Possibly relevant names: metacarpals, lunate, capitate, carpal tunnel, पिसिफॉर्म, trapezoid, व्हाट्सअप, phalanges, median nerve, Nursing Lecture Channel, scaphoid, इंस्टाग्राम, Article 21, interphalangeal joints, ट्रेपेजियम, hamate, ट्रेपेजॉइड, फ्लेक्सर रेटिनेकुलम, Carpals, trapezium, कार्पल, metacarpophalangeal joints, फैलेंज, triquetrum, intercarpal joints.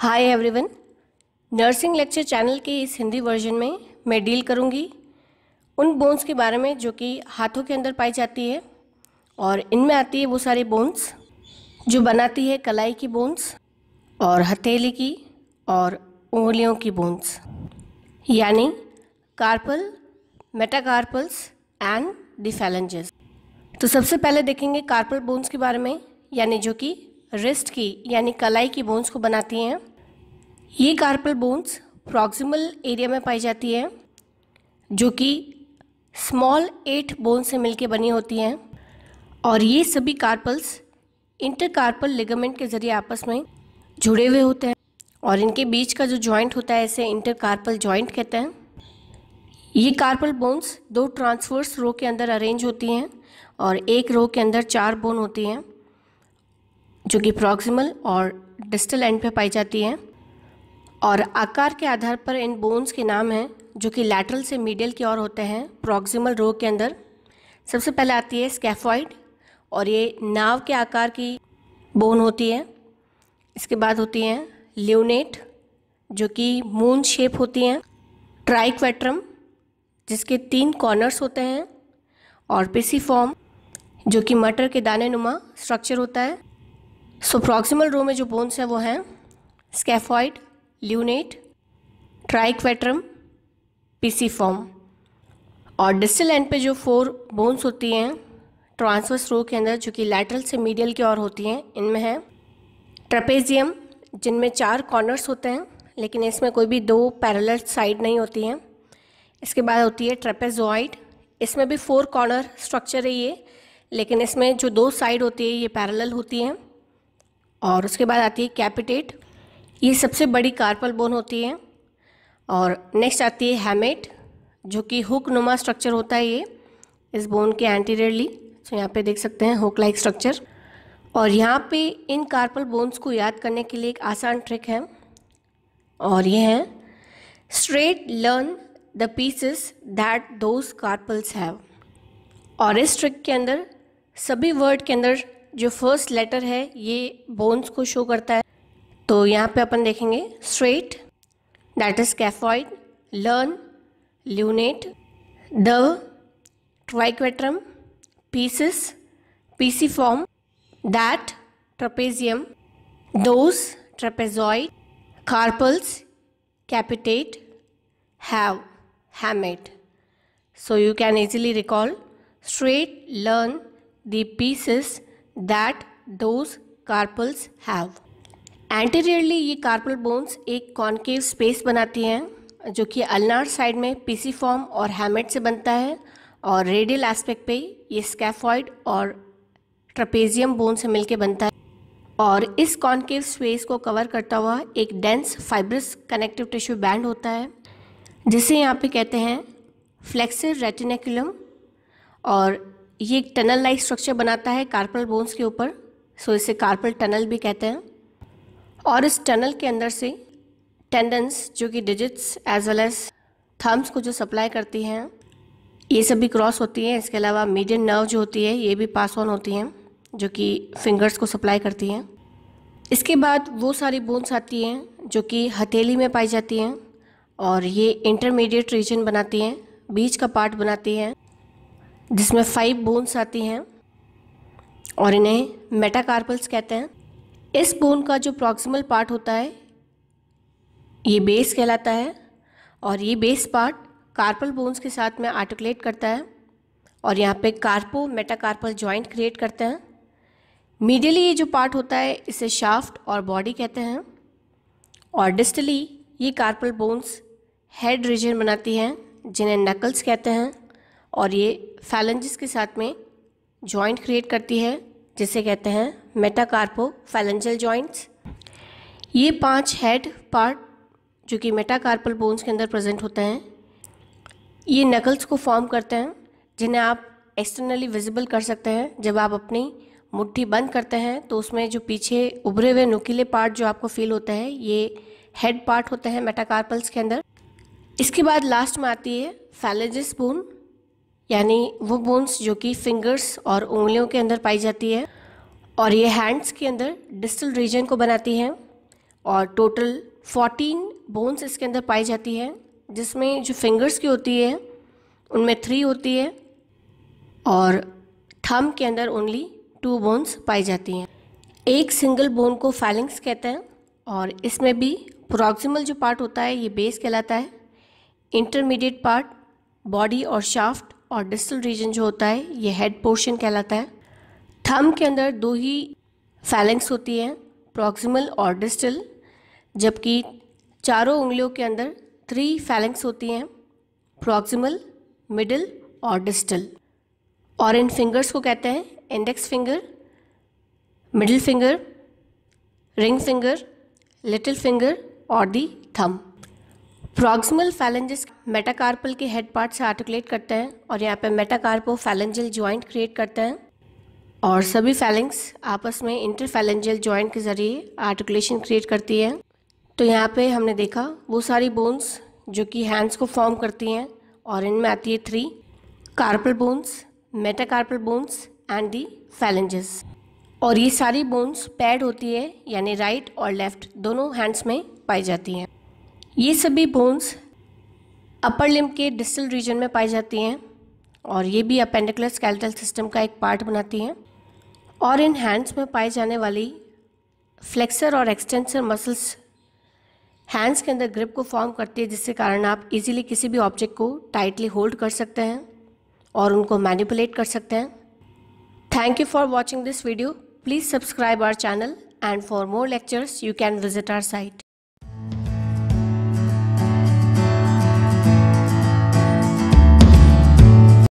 हाय everyone, nursing lecture channel के इस Hindi version में मैं डील करूंगी उन बोन्स के बारे में जो कि हाथों के अंदर पाई जाती है और इनमें आती है वो सारी बोन्स जो बनाती है कलाई की बोन्स और हथेली की और उंगलियों की बोन्स, यानी कार्पल, metacarpals and the phalanges. तो सबसे पहले देखेंगे कार्पल बोन्स के बारे में, यानी जो कि रिस्ट की यानी कलाई की बोन्स को बनाती हैं। ये कार्पल बोन्स प्रॉक्सिमल एरिया में पाई जाती है जो कि स्मॉल 8 बोन्स से मिलकर बनी होती हैं और ये सभी कार्पल्स इंटरकार्पल लिगामेंट के ज़रिए आपस में जुड़े हुए होते हैं और इनके बीच का जो जॉइंट होता है इसे इंटरकार्पल जॉइंट कहते हैं। ये कार्पल बोन्स 2 ट्रांसवर्स रो के अंदर अरेंज होती हैं और एक रो के अंदर 4 बोन होती हैं जो कि प्रॉक्सिमल और डिस्टल एंड पे पाई जाती हैं और आकार के आधार पर इन बोन्स के नाम हैं जो कि लैटरल से मीडियल की ओर होते हैं। प्रॉक्सिमल रो के अंदर सबसे पहले आती है स्कैफॉइड और ये नाव के आकार की बोन होती है। इसके बाद होती हैं ल्यूनेट जो कि मून शेप होती हैं, ट्राइक्वेट्रम जिसके 3 कॉर्नर्स होते हैं और पिसिफॉर्म जो कि मटर के दाने नुमा स्ट्रक्चर होता है। सो प्रॉक्सिमल रो में जो बोन्स हैं वो हैं स्कैफॉइड, ल्यूनेट, ट्राइक्वेट्रम, पिसिफॉर्म और डिस्टल एंड पे जो 4 बोन्स होती हैं ट्रांसवर्स रो के अंदर जो कि लैटरल से मीडियल की ओर होती हैं इनमें है ट्रेपेजियम जिनमें 4 कॉर्नर्स होते हैं लेकिन इसमें कोई भी 2 पैरेलल साइड नहीं होती हैं। इसके बाद होती है ट्रेपेजॉइड, इसमें भी 4 कॉर्नर स्ट्रक्चर है ये, लेकिन इसमें जो 2 साइड होती है ये पैरेलल होती हैं। और उसके बाद आती है कैपिटेट, ये सबसे बड़ी कार्पल बोन होती है। और नेक्स्ट आती है हैमेट जो कि हुक नुमा स्ट्रक्चर होता है ये इस बोन के एंटीरियरली, तो यहाँ पे देख सकते हैं हुक लाइक स्ट्रक्चर। और यहाँ पे इन कार्पल बोन्स को याद करने के लिए एक आसान ट्रिक है और ये है straight learn the pieces that those carpals have. और इस ट्रिक के अंदर सभी वर्ड के अंदर जो फर्स्ट लेटर है ये बोन्स को शो करता है। तो यहाँ पे अपन देखेंगे straight that is scaphoid, learn lunate, the triquetrum, pieces पिसिफॉर्म, that trapezium, those trapezoid, carpals capitate, have hamate. So you can easily recall straight learn the pieces that those carpals have। Anteriorly ये कार्पल bones एक concave space बनाती हैं जो कि ulnar side में पिसिफॉर्म और हैमेट से बनता है और रेडियल एस्पेक्ट पे ये स्कैफॉइड और ट्रपेजियम बोन से मिलके बनता है और इस कॉन्केव स्पेस को कवर करता हुआ एक dense fibrous connective tissue band होता है जिसे यहाँ पे कहते हैं फ्लेक्सर रेटिनेकुलम और ये एक टनल लाइक स्ट्रक्चर बनाता है कार्पल बोन्स के ऊपर। सो इसे कार्पल टनल भी कहते हैं और इस टनल के अंदर से टेंडन्स जो कि digits as well as thumbs को जो सप्लाई करती हैं ये सभी क्रॉस होती हैं। इसके अलावा मीडियन नर्व जो होती है ये भी पास ऑन होती हैं जो कि फिंगर्स को सप्लाई करती हैं। इसके बाद वो सारी बोन्स आती हैं जो कि हथेली में पाई जाती हैं और ये इंटरमीडिएट रीजन बनाती हैं, बीच का पार्ट बनाती हैं जिसमें 5 बोन्स आती हैं और इन्हें मेटाकार्पल्स कहते हैं। इस बोन का जो प्रॉक्सिमल पार्ट होता है ये बेस कहलाता है और ये बेस पार्ट कार्पल बोन्स के साथ में आर्टिकुलेट करता है और यहाँ पे कार्पो मेटाकार्पल जॉइंट क्रिएट करते हैं। मीडियली ये जो पार्ट होता है इसे शाफ्ट और बॉडी कहते हैं और डिस्टली ये कार्पल बोन्स हेड रीजन बनाती हैं जिन्हें नकल्स कहते हैं और ये फैलेंजेस के साथ में जॉइंट क्रिएट करती है जिसे कहते हैं मेटाकार्पो फैलेंजियल जॉइंट्स। ये 5 हेड पार्ट जो कि मेटाकार्पल बोन्स के अंदर प्रेजेंट होते हैं ये नकल्स को फॉर्म करते हैं जिन्हें आप एक्सटर्नली विजिबल कर सकते हैं। जब आप अपनी मुट्ठी बंद करते हैं तो उसमें जो पीछे उभरे हुए नुकीले पार्ट जो आपको फील होता है ये हेड पार्ट होते हैं मेटाकार्पल्स के अंदर। इसके बाद लास्ट में आती है फैलेंजिस बोन, यानी वो बोन्स जो कि फिंगर्स और उंगलियों के अंदर पाई जाती है और ये हैंड्स के अंदर डिस्टल रीजन को बनाती हैं और टोटल 14 बोन्स इसके अंदर पाई जाती है, जिसमें जो फिंगर्स की होती है उनमें 3 होती है और थंब के अंदर ओनली 2 बोन्स पाई जाती हैं। एक सिंगल बोन को फैलिंग्स कहते हैं और इसमें भी प्रॉक्सिमल जो पार्ट होता है ये बेस कहलाता है, इंटरमीडिएट पार्ट बॉडी और शाफ्ट और डिस्टल रीजन जो होता है ये हेड पोर्शन कहलाता है। थंब के अंदर 2 ही फैलिंग्स होती हैं, प्रॉक्सिमल और डिस्टल, जबकि चारों उंगलियों के अंदर 3 फैलिंग्स होती हैं, प्रॉक्सिमल, मिडिल और डिस्टल। और इन फिंगर्स को कहते हैं index finger, middle finger, ring finger, little finger और the thumb. Proximal phalanges metacarpal के हेड पार्ट से आर्टिकुलेट करते हैं और यहाँ पे मेटाकार्पो फैलेंजियल ज्वाइंट क्रिएट करते हैं और सभी फैलेंग्स आपस में इंटरफैलेंजियल ज्वाइंट के जरिए आर्टिकुलेशन क्रिएट करती है। तो यहाँ पे हमने देखा वो सारी बोन्स जो कि हैंड्स को फॉर्म करती हैं और इनमें आती है 3 कार्पल bones, metacarpal bones and the phalanges. और ये सारी बोन्स पैड होती है, यानी राइट और लेफ्ट दोनों हैंड्स में पाई जाती हैं। ये सभी बोन्स अपर लिम्ब के डिस्टल रीजन में पाई जाती हैं और ये भी अपेंडिकुलर स्केलेटल सिस्टम का एक पार्ट बनाती हैं। और इन हैंड्स में पाए जाने वाली फ्लेक्सर और एक्सटेंसर मसल्स हैंड्स के अंदर ग्रिप को फॉर्म करती है, जिसके कारण आप इजीली किसी भी ऑब्जेक्ट को टाइटली होल्ड कर सकते हैं और उनको मैनिपुलेट कर सकते हैं। Thank you for watching this video. Please subscribe our channel, and for more lectures you can visit our site.